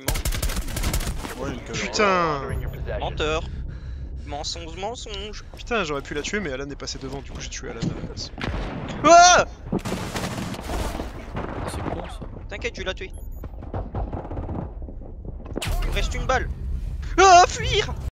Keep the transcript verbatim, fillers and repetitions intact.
document. Ouais, une putain. Menteur. Mensonge, mensonge. Putain, j'aurais pu la tuer, mais Alan est passé devant, du coup j'ai tué Alan à la place. Ah, c'est con ça. T'inquiète, je l'ai tué. Il me reste une balle. Ah, fuir.